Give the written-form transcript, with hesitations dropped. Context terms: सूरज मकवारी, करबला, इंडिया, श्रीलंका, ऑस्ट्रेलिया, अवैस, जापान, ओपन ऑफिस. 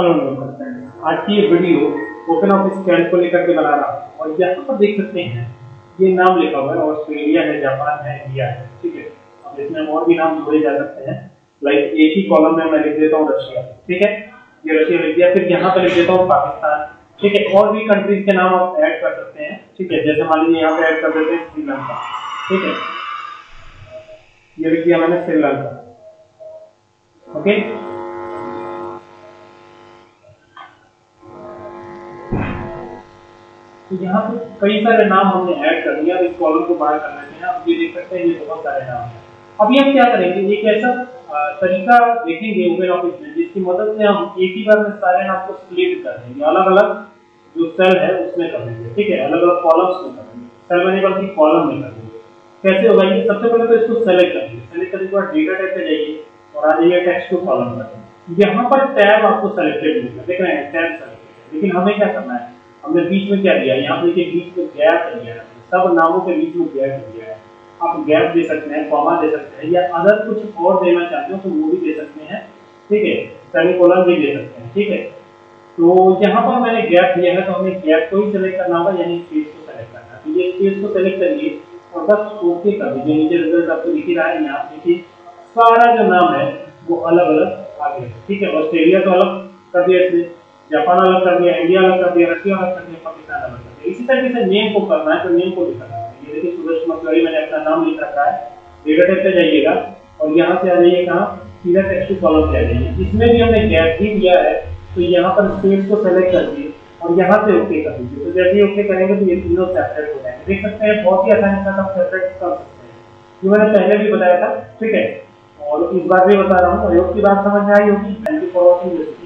फल अनुभव करते हैं। आज की ये वीडियो ओपन ऑफिस कैंप को लेकर के बना रहा हूँ और यहाँ पर देख सकते हैं ये नाम लिखा हुआ है, ऑस्ट्रेलिया है, जापान है, इंडिया है, ठीक है। अब इसमें और भी नाम जोड़े जा सकते हैं, लाइक एक ही कॉलम में मैं लिख देता हूँ रशिया, ठीक है, ये रशिया लिख दिया, फिर यहाँ पर लिख देता हूँ पाकिस्तान, ठीक है। और भी कंट्रीज के नाम आप ऐड कर सकते हैं, ठीक है, जैसे मान लीजिए यहाँ पे ऐड कर देते हैं श्रीलंका, ठीक है, ये लिख दिया मैंने श्रीलंका, ओके। तो यहाँ पे कई सारे नाम हमने ऐड कर दिया, इस कॉलम को बाहर कर लेते हैं। आप ये देख सकते हैं ये बहुत सारे नाम है। अभी हम क्या करेंगे, एक ऐसा तरीका देखेंगे ओपन ऑफिस में जिसकी मदद से हम एक ही बार में सारे नाम को स्प्लिट कर देंगे, अलग अलग जो सेल है उसमें कर देंगे, ठीक है, अलग अलग कॉलम्स में कर देंगे, सेल बने बल्कि कॉलम में कर देंगे। कैसे होगा ये, सबसे पहले तो इसको सेलेक्ट कर देंगे, सेलेक्ट करने के बाद डेटा टाइप पे जाइए और आ जाइए टेक्स्ट टू कॉलम पर। यहाँ पर टैब आपको सेलेक्टेड मिलेगा, देख रहे हैं टैब सेलेक्टेड, लेकिन हमें क्या करना है, हमने बीच में क्या दिया, यहाँ पे देखिए बीच में गैप दिया है, सब नामों के बीच में गैप दिया है। आप गैप दे सकते हैं, कॉमा दे सकते हैं, या अगर कुछ और देना चाहते हो तो वो भी दे सकते हैं, ठीक है, सेमीकोलन भी दे सकते हैं, ठीक है। तो यहाँ पर मैंने गैप दिया है तो हमें गैप को ही सेलेक्ट करना होगा, यानी स्पेस को सेलेक्ट करना है। तो ये स्पेस को सेलेक्ट करिए और बस ओके कर दीजिए। नीचे रिजल्ट आपको दिख ही रहा है, यहाँ देखिए सारा जो नाम है वो अलग अलग आ गया, ठीक है। ऑस्ट्रेलिया को अलग कर दिया इसने, जापान अलग कर दिया, इंडिया अलग कर दिया, रशिया अलग कर दिया, पाकिस्तान अलग कर दिया। इसी तरीके से नेम को करना है तो नेम को भी करना है। ये देखिए सूरज मकवारी मैंने अपना नाम लिख रखा है, डेटा टाइप पे जाइएगा और यहाँ से आ जाइए कहाँ, सीधा टेक्स्ट टू कॉलम पे आ जाइए। इसमें भी हमने गैप भी दिया है तो यहाँ पर स्पेस को सेलेक्ट कर दिए और यहाँ से ओके कर दीजिए। तो जैसे ही ओके करेंगे तो ये तीनों सेपरेट हो जाएंगे, देख सकते हैं बहुत ही आसानी से आप सेपरेट कर सकते हैं। ये मैंने पहले भी बताया था, ठीक है, और इस बार भी बता रहा हूँ। सहयोग की बात समझ में आई होगी। Thank you for watching.